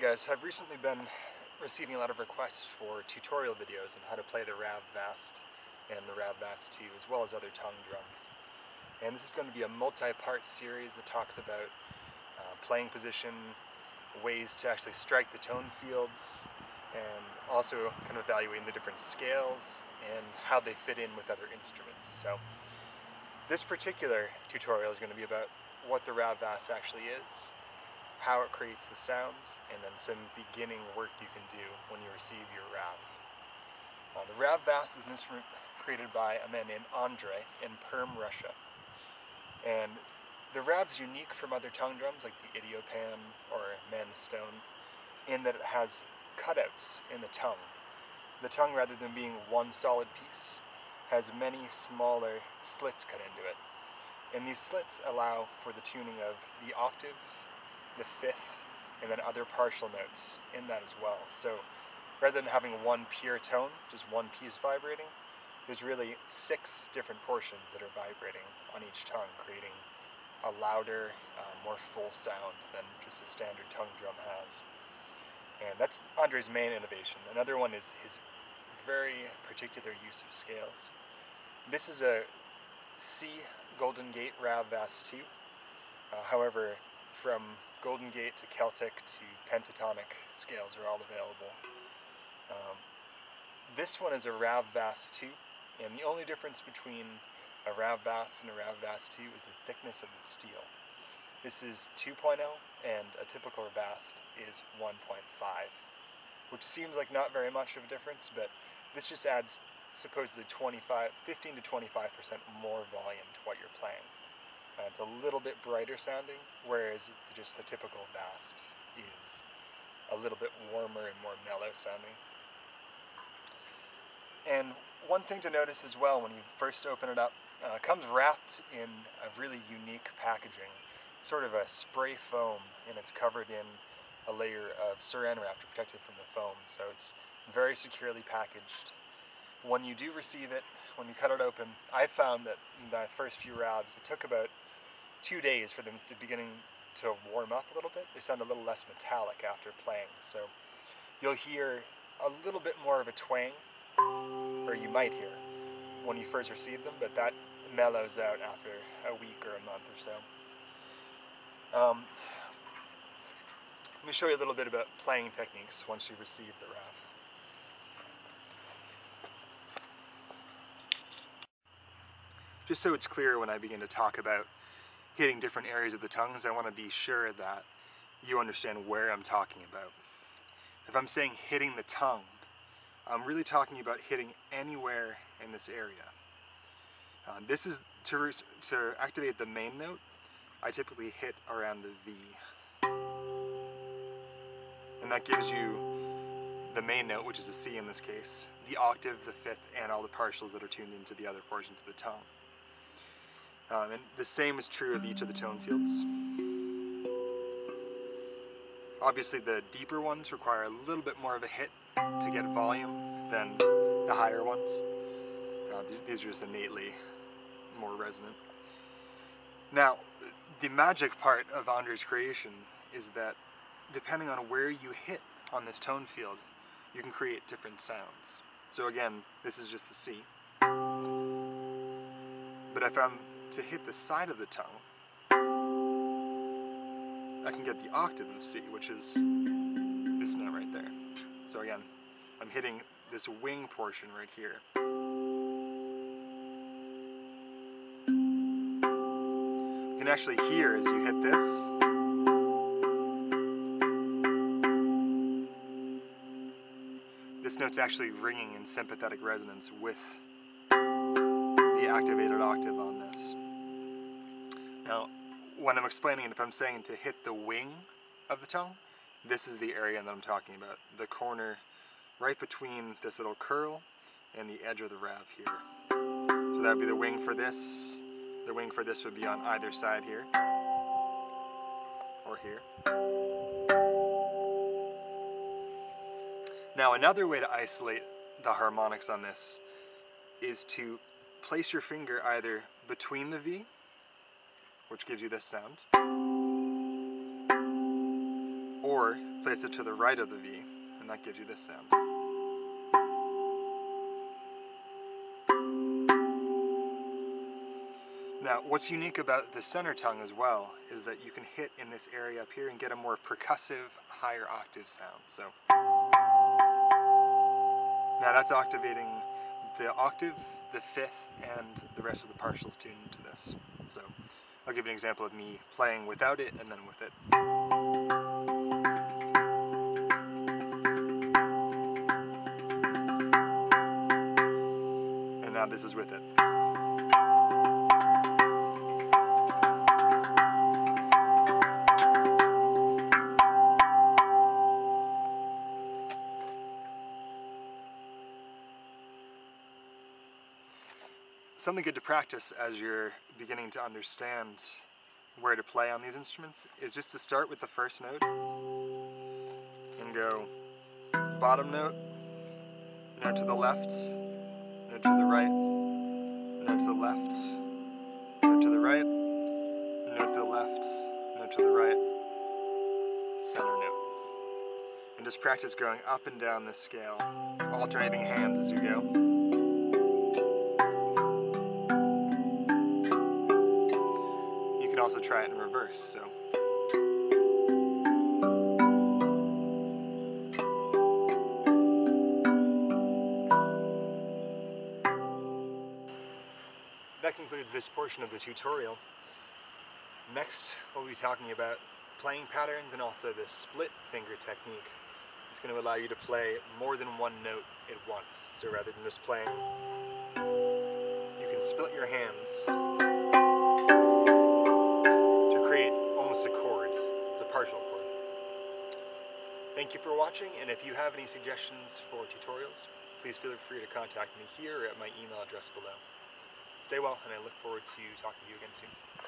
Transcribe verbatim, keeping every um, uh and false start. Hey guys, I've recently been receiving a lot of requests for tutorial videos on how to play the Rav Vast and the Rav Vast two, as well as other tongue drums. And this is going to be a multi-part series that talks about uh, playing position, ways to actually strike the tone fields, and also kind of evaluating the different scales and how they fit in with other instruments. So this particular tutorial is going to be about what the Rav Vast actually is, how it creates the sounds, and then some beginning work you can do when you receive your Rav. Uh, the Rav Vast is an instrument created by a man named Andrey in Perm, Russia. And the Rav's unique from other tongue drums like the idiopan or man of stone in that it has cutouts in the tongue. The tongue, rather than being one solid piece, has many smaller slits cut into it. And these slits allow for the tuning of the octave, the fifth, and then other partial notes in that as well. So rather than having one pure tone, just one piece vibrating, there's really six different portions that are vibrating on each tongue, creating a louder, uh, more full sound than just a standard tongue drum has. And that's Andrey's main innovation. Another one is his very particular use of scales. This is a C Golden Gate Rav Vast two. Uh, however, from Golden Gate to Celtic to Pentatonic scales are all available. Um, this one is a Rav Vast two, and the only difference between a Rav Vast and a Rav Vast two is the thickness of the steel. This is two point oh, and a typical Vast is one point five, which seems like not very much of a difference, but this just adds supposedly twenty-five, fifteen to twenty-five percent more volume to what you're playing. Uh, it's a little bit brighter sounding, whereas just the typical Vast is a little bit warmer and more mellow sounding. And one thing to notice as well when you first open it up, uh, it comes wrapped in a really unique packaging. It's sort of a spray foam, and it's covered in a layer of Saran wrap to protect it from the foam. So it's very securely packaged. When you do receive it, when you cut it open, I found that in my first few Ravs, it took about two days for them to beginning to warm up a little bit. They sound a little less metallic after playing, so you'll hear a little bit more of a twang, or you might hear when you first receive them, but that mellows out after a week or a month or so. Um, let me show you a little bit about playing techniques once you receive the Rav. Just so it's clear when I begin to talk about hitting different areas of the tongues, I want to be sure that you understand where I'm talking about. If I'm saying hitting the tongue, I'm really talking about hitting anywhere in this area. Um, this is to, to activate the main note, I typically hit around the V. And that gives you the main note, which is a C in this case, the octave, the fifth, and all the partials that are tuned into the other portions of the tongue. Um, and the same is true of each of the tone fields. Obviously the deeper ones require a little bit more of a hit to get volume than the higher ones. Uh, these are just innately more resonant. Now, the magic part of Andrey's creation is that depending on where you hit on this tone field, you can create different sounds. So again, this is just a C. But if I'm to hit the side of the tongue, I can get the octave of C, which is this note right there. So again, I'm hitting this wing portion right here. You can actually hear as you hit this, this note's actually ringing in sympathetic resonance with the activated octave on this. Now, when I'm explaining it, if I'm saying to hit the wing of the tongue, this is the area that I'm talking about, the corner right between this little curl and the edge of the Rav here. So that would be the wing for this. The wing for this would be on either side here, or here. Now, another way to isolate the harmonics on this is to place your finger either between the V, which gives you this sound, or place it to the right of the V, and that gives you this sound. Now, what's unique about the center tongue as well is that you can hit in this area up here and get a more percussive, higher octave sound. So now that's octavating the octave, the fifth, and the rest of the partials tuned to this. So I'll give you an example of me playing without it and then with it. And now this is with it. Something good to practice as you're beginning to understand where to play on these instruments is just to start with the first note and go bottom note, note to the left, note to the right, note to the left, note to the right, note to the left, note to the right, center note. And just practice going up and down this scale, alternating hands as you go. Also try it in reverse, so. That concludes this portion of the tutorial. Next, we'll be talking about playing patterns and also the split finger technique. It's going to allow you to play more than one note at once. So rather than just playing, you can split your hands. It's a chord. It's a partial chord. Thank you for watching, and if you have any suggestions for tutorials, please feel free to contact me here or at my email address below. Stay well, and I look forward to talking to you again soon.